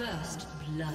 First blood.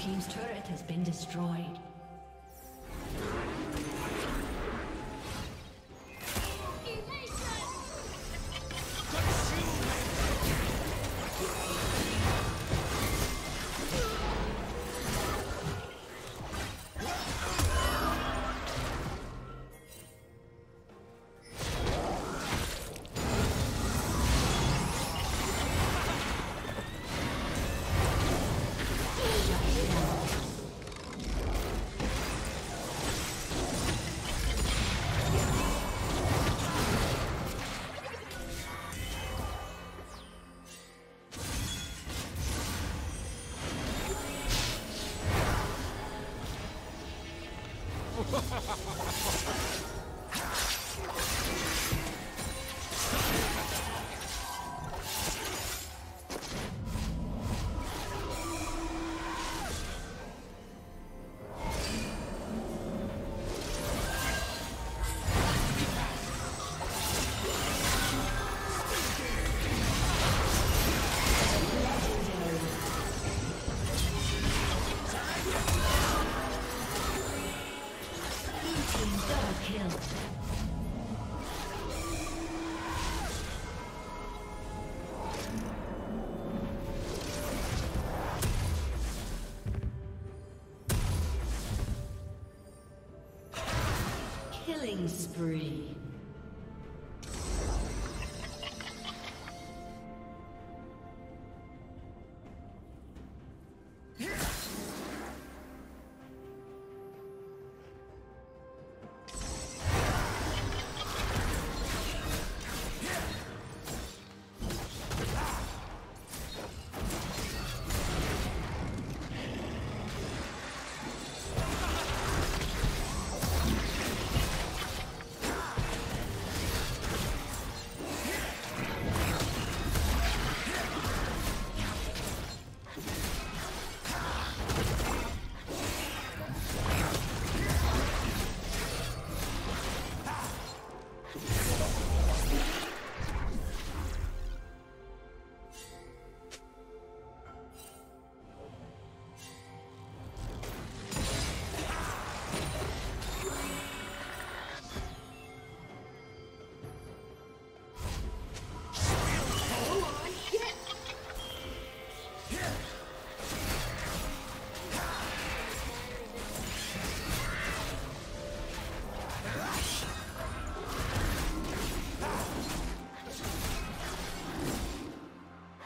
team's turret has been destroyed. Killing spree.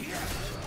Yeah.